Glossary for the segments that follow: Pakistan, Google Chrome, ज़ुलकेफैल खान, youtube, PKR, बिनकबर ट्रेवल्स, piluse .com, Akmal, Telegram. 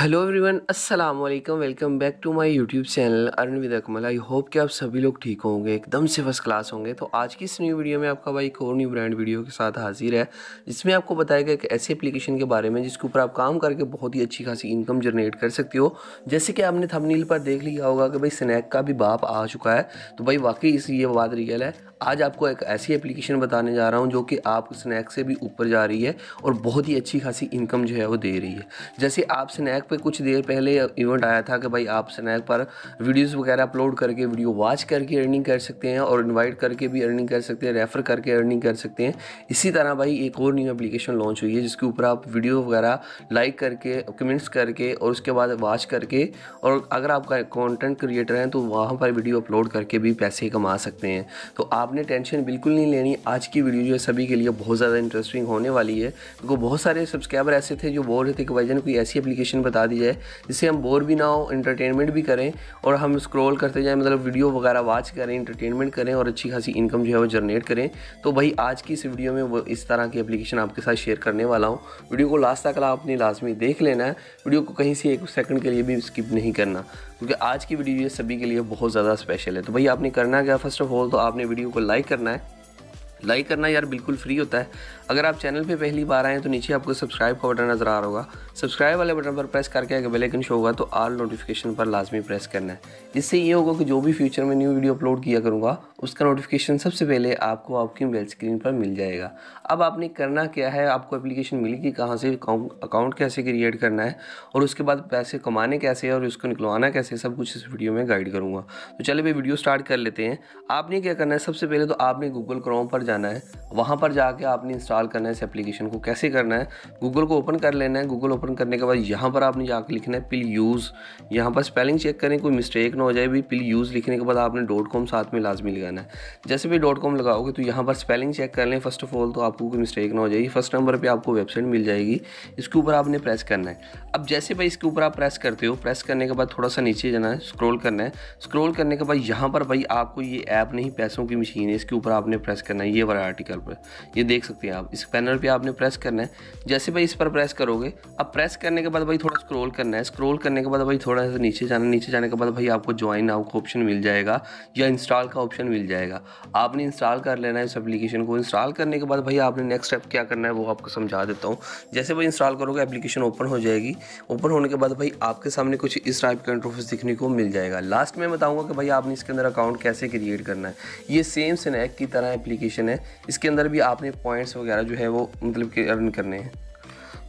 Hello everyone, अस्सलाम वालेकुम, welcome back to my YouTube channel earn with Akmal. I hope कि आप सभी लोग ठीक होंगे, एकदम से फर्स्ट क्लास होंगे। तो आज की इस न्यू वीडियो में आपका भाई एक और न्यू ब्रांड वीडियो के साथ हाजिर है, जिसमें आपको बताएगा एक ऐसी एप्लीकेशन के बारे में जिसके ऊपर आप काम करके बहुत ही अच्छी खासी इनकम जनरेट कर सकते हो। जैसे कि आपने थंबनेल पर देख लिया होगा कि भाई स्नैक का भी बाप आ चुका है, तो भाई वाकई ये बात रियल है। आज आपको एक ऐसी एप्लीकेशन बताने जा रहा हूँ जो कि आप स्नैक से भी ऊपर जा रही है और बहुत ही अच्छी खासी इनकम जो है वो दे रही है। जैसे आप स्नैक पे कुछ देर पहले इवेंट आया था कि भाई आप स्नैक पर वीडियोस वगैरह अपलोड करके, वीडियो वॉच करके अर्निंग कर सकते हैं और इनवाइट करके भी अर्निंग कर सकते हैं, रेफ़र करके अर्निंग कर सकते हैं। इसी तरह भाई एक और न्यू एप्लीकेशन लॉन्च हुई है जिसके ऊपर आप वीडियो वगैरह लाइक करके, कमेंट्स करके और उसके बाद वॉच करके, और अगर आपका कॉन्टेंट क्रिएटर हैं तो वहाँ पर वीडियो अपलोड करके भी पैसे कमा सकते हैं। तो आपने टेंशन बिल्कुल नहीं लेनी। आज की वीडियो जो है सभी के लिए बहुत ज़्यादा इंटरेस्टिंग होने वाली है, क्योंकि बहुत सारे सब्सक्राइबर ऐसे थे जो बोल रहे थे कि भाई जान कोई ऐसी एप्लीकेशन बता दी जाए जिससे हम बोर भी ना हो, इंटरटेनमेंट भी करें और हम स्क्रॉल करते जाएं, मतलब वीडियो वगैरह वॉच करें, इंटरटेनमेंट करें और अच्छी खासी इनकम जो है वो जनरेट करें। तो भाई आज की इस वीडियो में वो इस तरह की एप्लीकेशन आपके साथ शेयर करने वाला हूँ। वीडियो को लास्ट तक आपने लाजमी देख लेना है, वीडियो को कहीं से एक सेकंड के लिए भी स्किप नहीं करना, क्योंकि आज की वीडियो ये सभी के लिए बहुत ज़्यादा स्पेशल है। तो भाई आपने करना क्या, फर्स्ट ऑफ ऑल तो आपने वीडियो को लाइक करना है। लाइक करना यार बिल्कुल फ्री होता है। अगर आप चैनल पे पहली बार आए हैं तो नीचे आपको सब्सक्राइब का बटन नज़र आ रहा होगा, सब्सक्राइब वाले बटन पर प्रेस करके अगर बेल आइकन शो होगा तो ऑल नोटिफिकेशन पर लाजमी प्रेस करना है। इससे ये होगा कि जो भी फ्यूचर में न्यू वीडियो अपलोड किया करूँगा उसका नोटिफिकेशन सबसे पहले आपको आपकी मोबाइल स्क्रीन पर मिल जाएगा। अब आपने करना क्या है, आपको एप्लीकेशन मिलेगी कहाँ से, अकाउंट कैसे क्रिएट करना है और उसके बाद पैसे कमाने कैसे और उसको निकलवाना कैसे, सब कुछ इस वीडियो में गाइड करूँगा। तो चलिए भाई वीडियो स्टार्ट कर लेते हैं। आपने क्या करना है, सबसे पहले तो आपने गूगल क्रोम पर जाना है, वहाँ पर जाके आपने इंस्टॉल करना है इस एप्लीकेशन को। कैसे करना है, गूगल को ओपन कर लेना है। गूगल ओपन करने के बाद यहाँ पर आपने जाके लिखना है पिलयूज़। यहाँ पर स्पेलिंग चेक करें कोई मिस्टेक ना हो जाए। भी पिलयूज़ लिखने के बाद आपने .com साथ में लाजमी लगाना है। जैसे भी .com लगाओगे तो यहाँ पर स्पेलिंग चेक कर लें फर्स्ट ऑफ ऑल, तो आपको कोई मिस्टेक ना हो जाएगी। फर्स्ट नंबर पर आपको वेबसाइट मिल जाएगी, इसके ऊपर आपने प्रेस करना है। अब जैसे भाई इसके ऊपर आप प्रेस करते हो, प्रेस करने के बाद थोड़ा सा नीचे जाना है, स्क्रॉल करना है। स्क्रॉल करने के बाद यहाँ पर भाई आपको ये ऐप नहीं पैसों की मशीन है, इसके ऊपर आपने प्रेस करना है। ये वाला आर्टिकल पर ये देख सकते हैं आप, इस पैनल पे आपने प्रेस करना है। जैसे भाई इस पर प्रेस करोगे, अब प्रेस करने के बाद भाई थोड़ा स्क्रॉल करना है। स्क्रॉल करने के बाद भाई थोड़ा सा नीचे जाना, नीचे जाने के बाद भाई आपको ज्वाइन नाउ का ऑप्शन मिल जाएगा या इंस्टॉल का ऑप्शन मिल जाएगा। आपने इंस्टॉल कर लेना है इस एप्लीकेशन को। इंस्टॉल करने के बाद भाई आपने नेक्स्ट स्टेप क्या करना है वो आपको समझा देता हूँ। जैसे भाई इंस्टॉल करोगे एप्लीकेशन ओपन हो जाएगी। ओपन होने के बाद भाई आपके सामने कुछ इस टाइप का इंटरफेस दिखने को मिल जाएगा। लास्ट में बताऊँगा कि भाई आपने इसके अंदर अकाउंट कैसे क्रिएट करना है। ये सेम स्नैक की तरह एप्लीकेशन है, इसके अंदर भी आपने पॉइंट्स वगैरह जो है वो मतलब कि अर्न करने हैं।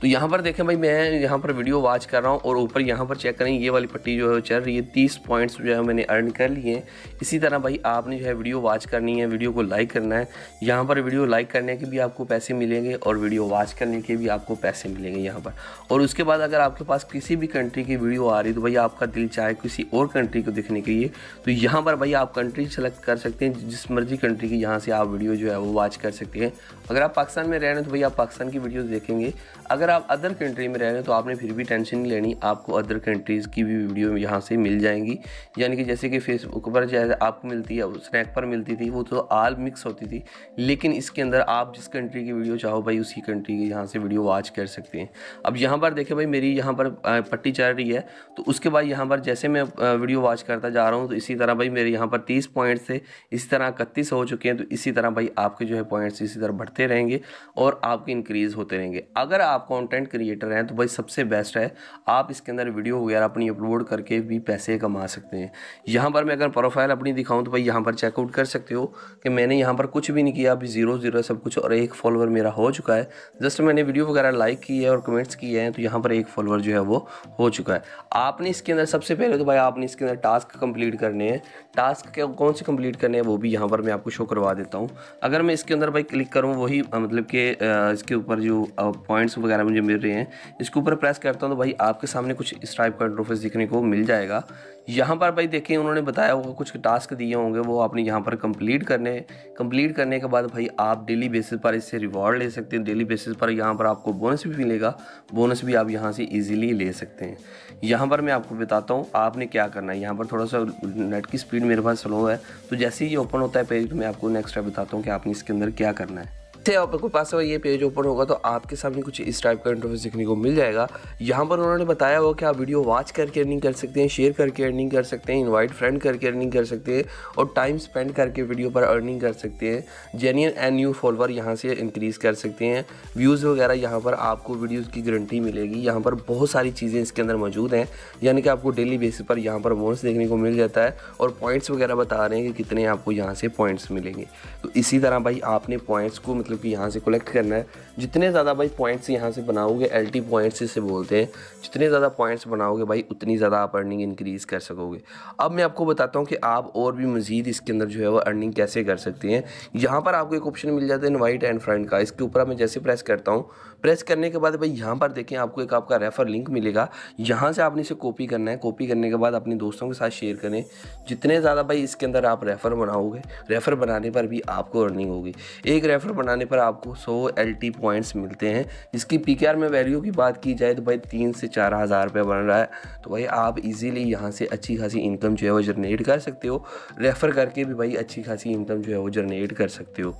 तो यहाँ पर देखें भाई, मैं यहाँ पर वीडियो वॉच कर रहा हूँ और ऊपर यहाँ पर चेक करें ये वाली पट्टी जो है चल रही है। 30 पॉइंट्स जो है मैंने अर्न कर लिए हैं। इसी तरह भाई आपने जो है वीडियो वॉच करनी है, वीडियो को लाइक करना है। यहाँ पर वीडियो लाइक करने के भी आपको पैसे मिलेंगे और वीडियो वॉच करने के भी आपको पैसे मिलेंगे यहाँ पर। और उसके बाद अगर आपके पास किसी भी कंट्री की वीडियो आ रही है तो भाई आपका दिल चाहे किसी और कंट्री को देखने के लिए, तो यहाँ पर भाई आप कंट्री सेलेक्ट कर सकते हैं, जिस मर्जी कंट्री की यहाँ से आप वीडियो जो है वो वॉच कर सकते हैं। अगर आप पाकिस्तान में रह रहे हैं तो भाई आप पाकिस्तान की वीडियोज़ देखेंगे। अगर आप अदर कंट्री में रह रहे हैं तो आपने फिर भी टेंशन नहीं लेनी, आपको अदर कंट्रीज़ की भी वीडियो यहाँ से मिल जाएंगी। यानी कि जैसे कि फेसबुक पर जैसे आपको मिलती है, स्नैक पर मिलती थी, वो तो आल मिक्स होती थी, लेकिन इसके अंदर आप जिस कंट्री की वीडियो चाहो भाई उसी कंट्री की यहाँ से वीडियो वॉच कर सकते हैं। अब यहाँ पर देखें भाई मेरी यहाँ पर पट्टी चल रही है, तो उसके बाद यहाँ पर जैसे मैं वीडियो वॉच करता जा रहा हूँ तो इसी तरह भाई मेरे यहाँ पर 30 पॉइंट्स थे, इसी तरह 31 हो चुके हैं। तो इसी तरह भाई आपके जो है पॉइंट्स इसी तरह बढ़ते रहेंगे और आपके इंक्रीज़ होते रहेंगे। अगर आप कंटेंट क्रिएटर हैं तो भाई सबसे बेस्ट है, आप इसके अंदर वीडियो वगैरह अपनी अपलोड करके भी पैसे कमा सकते हैं। यहाँ पर मैं अगर प्रोफाइल अपनी दिखाऊं तो भाई यहाँ पर चेकआउट कर सकते हो कि मैंने यहाँ पर कुछ भी नहीं किया, अभी 0-0 सब कुछ, और एक फॉलोअर मेरा हो चुका है। जस्ट मैंने वीडियो वगैरह लाइक की है और कमेंट्स किए हैं तो यहाँ पर एक फॉलोअर जो है वो हो चुका है। आपने इसके अंदर सबसे पहले तो भाई आपने इसके अंदर टास्क कंप्लीट करने हैं। टास्क कौन से कंप्लीट करने हैं वो भी यहाँ पर मैं आपको शो करवा देता हूँ। अगर मैं इसके अंदर भाई क्लिक करूँ वही मतलब कि इसके ऊपर जो पॉइंट्स वगैरह मुझे मिल रहे हैं, इसके ऊपर प्रेस करता हूं तो भाई आपके सामने कुछ इस टाइप का इंटरफेस दिखने को मिल जाएगा। यहाँ पर भाई देखिए उन्होंने बताया होगा कुछ टास्क दिए होंगे, वो आपने यहाँ पर कंप्लीट करने के बाद भाई आप डेली बेसिस पर इससे रिवॉर्ड ले सकते हैं। डेली बेसिस पर यहाँ पर आपको बोनस भी मिलेगा, बोनस भी आप यहाँ से ईजिली ले सकते हैं। यहाँ पर मैं आपको बताता हूँ आपने क्या करना है। यहाँ पर थोड़ा सा नेट की स्पीड मेरे पास स्लो है, तो जैसे ही ओपन होता है पेज मैं आपको नेक्स्ट बताता हूँ कि आपने इसके अंदर क्या करना है। आप लोग के पास ये पेज ओपन होगा तो आपके सामने कुछ इस टाइप का इंटरफेस देखने को मिल जाएगा। यहाँ पर उन्होंने बताया हुआ कि आप वीडियो वॉच करके अर्निंग कर सकते हैं, शेयर करके अर्निंग कर सकते हैं, इनवाइट फ्रेंड करके अर्निंग कर सकते हैं और टाइम स्पेंड करके वीडियो पर अर्निंग कर सकते हैं। जेन्युइन एंड न्यू फॉलोअर यहाँ से इंक्रीज़ कर सकते हैं, व्यूज़ वगैरह। यहाँ पर आपको वीडियोज़ की गारंटी मिलेगी। यहाँ पर बहुत सारी चीज़ें इसके अंदर मौजूद हैं, यानी कि आपको डेली बेसिस पर यहाँ पर बोनस देखने को मिल जाता है और पॉइंट्स वगैरह बता रहे हैं कि कितने आपको यहाँ से पॉइंट्स मिलेंगे। तो इसी तरह भाई आपने पॉइंट्स को मतलब कि यहाँ से कलेक्ट करना है। जितने ज़्यादा भाई पॉइंट्स यहाँ से बनाओगे, एलटी पॉइंट्स इसे बोलते हैं, जितने ज़्यादा पॉइंट्स बनाओगे भाई उतनी ज़्यादा आप अर्निंग इंक्रीज़ कर सकोगे। अब मैं आपको बताता हूँ कि आप और भी मज़ीद इसके अंदर जो है वो अर्निंग कैसे कर सकते हैं। यहाँ पर आपको एक ऑप्शन मिल जाता है इनवाइट एंड फ्रेंड का। इसके ऊपर मैं जैसे प्रेस करता हूँ, प्रेस करने के बाद भाई यहाँ पर देखें आपको एक आपका रेफ़र लिंक मिलेगा। यहाँ से आपने इसे कॉपी करना है। कॉपी करने के बाद अपने दोस्तों के साथ शेयर करें। जितने ज़्यादा भाई इसके अंदर आप रेफ़र बनाओगे, रेफ़र बनाने पर भी आपको अर्निंग होगी। एक रेफ़र बनाने पर आपको 100 एलटी पॉइंट्स मिलते हैं, जिसकी पीकेआर में वैल्यू की बात की जाए तो भाई 3 से 4 हज़ार रुपये बन रहा है। तो भाई आप इजीली यहाँ से अच्छी खासी इनकम जो है वो जनरेट कर सकते हो। रेफ़र करके भी भाई अच्छी खासी इनकम जो है वो जनरेट कर सकते हो।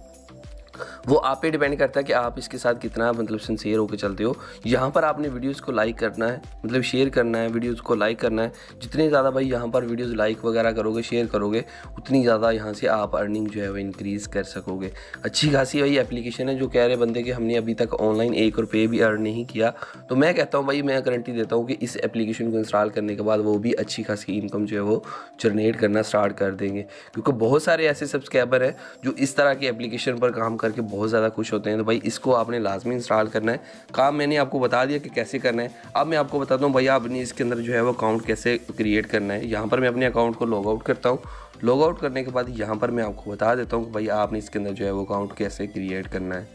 वो आप पे डिपेंड करता है कि आप इसके साथ कितना मतलब सिंसियर होकर चलते हो। यहाँ पर आपने वीडियोस को लाइक करना है, मतलब शेयर करना है, वीडियोस को लाइक करना है। जितने ज़्यादा भाई यहाँ पर वीडियोस लाइक वगैरह करोगे, शेयर करोगे, उतनी ज़्यादा यहाँ से आप अर्निंग जो है वो इंक्रीज़ कर सकोगे। अच्छी खासी भाई एप्लीकेशन है। जो कह रहे बंदे कि हमने अभी तक ऑनलाइन 1 रुपये भी अर्न नहीं किया, तो मैं कहता हूँ भाई, मैं गारंटी देता हूँ कि इस एप्लीकेशन को इंस्टॉल करने के बाद वो भी अच्छी खासी इनकम जो है वो जनरेट करना स्टार्ट कर देंगे। क्योंकि बहुत सारे ऐसे सब्सक्राइबर हैं जो इस तरह की एप्लीकेशन पर काम करके बहुत ज़्यादा खुश होते हैं। तो भाई इसको आपने लाजमी इंस्टॉल करना है। काम मैंने आपको बता दिया कि कैसे करना है। अब मैं आपको बताता हूँ भाई आपने इसके अंदर जो है वो अकाउंट कैसे क्रिएट करना है। यहाँ पर मैं अपने अकाउंट को लॉग आउट करता हूँ। लॉग आउट करने के बाद यहाँ पर मैं आपको बता देता हूँ कि भाई आपने इसके अंदर जो है वो अकाउंट कैसे क्रिएट करना है।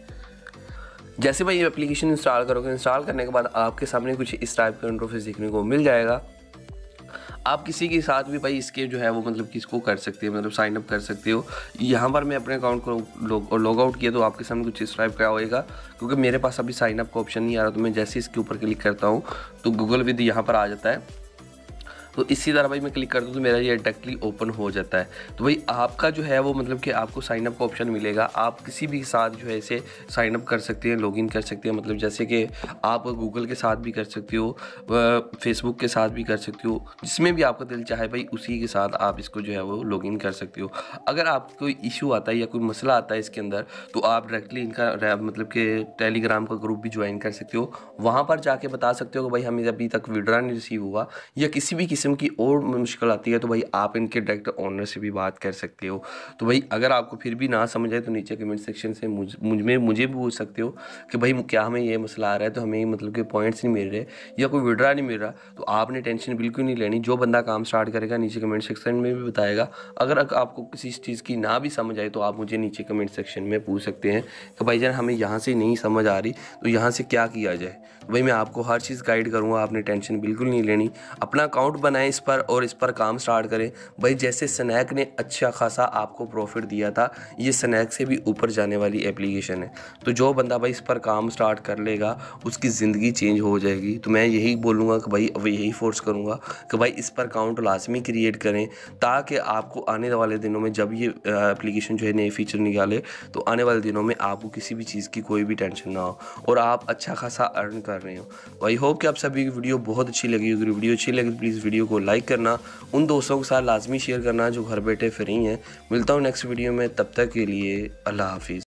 जैसे भाई ये एप्लीकेशन इंस्टॉल करोगे, इंस्टॉल करने के बाद आपके सामने कुछ इस टाइप का इंटरफेस देखने को मिल जाएगा। आप किसी के साथ भी भाई इसके जो है वो मतलब कि इसको कर सकते हो, मतलब साइन अप कर सकते हो। यहाँ पर मैं अपने अकाउंट को लॉग आउट किया तो आपके सामने कुछ इस टाइप का होएगा। क्योंकि मेरे पास अभी साइन अप का ऑप्शन नहीं आ रहा, तो मैं जैसे इसके ऊपर क्लिक करता हूँ तो गूगल विद यहाँ पर आ जाता है। तो इसी तरह भाई मैं क्लिक कर दूँ तो मेरा ये डायरेक्टली ओपन हो जाता है। तो भाई आपका जो है वो मतलब कि आपको साइन अप का ऑप्शन मिलेगा। आप किसी भी साथ जो है इसे साइन अप कर सकते हैं, लॉगिन कर सकते हैं। मतलब जैसे कि आप गूगल के साथ भी कर सकते हो, फेसबुक के साथ भी कर सकते हो, जिसमें भी आपका दिल चाहे भाई उसी के साथ आप इसको जो है वो लॉगिन कर सकते हो। अगर आपको कोई इशू आता है या कोई मसला आता है इसके अंदर, तो आप डायरेक्टली इनका मतलब कि टेलीग्राम का ग्रुप भी ज्वाइन कर सकते हो। वहाँ पर जाके बता सकते हो कि भाई हमें अभी तक विड्रॉ नहीं रिसीव हुआ या किसी भी की और मुश्किल आती है, तो भाई आप इनके डायरेक्ट ऑनर से भी बात कर सकते हो। तो भाई अगर आपको फिर भी ना समझ आए तो नीचे कमेंट सेक्शन से मुझे भी पूछ सकते हो कि भाई क्या हमें ये मसला आ रहा है, तो हमें मतलब कि पॉइंट्स नहीं मिल रहे या कोई विड्रा नहीं मिल रहा। तो आपने टेंशन बिल्कुल नहीं लेनी। जो बंदा काम स्टार्ट करेगा नीचे कमेंट सेक्शन में भी बताएगा। अगर आपको किसी चीज़ की ना भी समझ आए तो आप मुझे नीचे कमेंट सेक्शन में पूछ सकते हैं कि भाई जान हमें यहाँ से नहीं समझ आ रही, तो यहाँ से क्या किया जाए। तो भाई मैं आपको हर चीज़ गाइड करूँगा। आपने टेंशन बिल्कुल नहीं लेनी। अपना अकाउंट बनाएं इस पर और इस पर काम स्टार्ट करें। भाई जैसे स्नैक ने अच्छा खासा आपको प्रॉफिट दिया था, ये स्नैक से भी ऊपर जाने वाली एप्लीकेशन है। तो जो बंदा भाई इस पर काम स्टार्ट कर लेगा उसकी ज़िंदगी चेंज हो जाएगी। तो मैं यही बोलूँगा कि भाई अब यही फोर्स करूँगा कि भाई इस पर अकाउंट लाजमी क्रिएट करें, ताकि आपको आने वाले दिनों में जब ये एप्लीकेशन जो है नए फीचर निकाले तो आने वाले दिनों में आपको किसी भी चीज़ की कोई भी टेंशन ना हो और आप अच्छा खासा अर्न कर रहे हो। आई होप कि आप सभी की वीडियो बहुत अच्छी लगी होगी। वीडियो अच्छी लगी प्लीज़ वीडियो को लाइक करना, उन दोस्तों के साथ लाजमी शेयर करना जो घर बैठे फ्री हैं। मिलता हूँ नेक्स्ट वीडियो में, तब तक के लिए अल्लाह हाफिज़।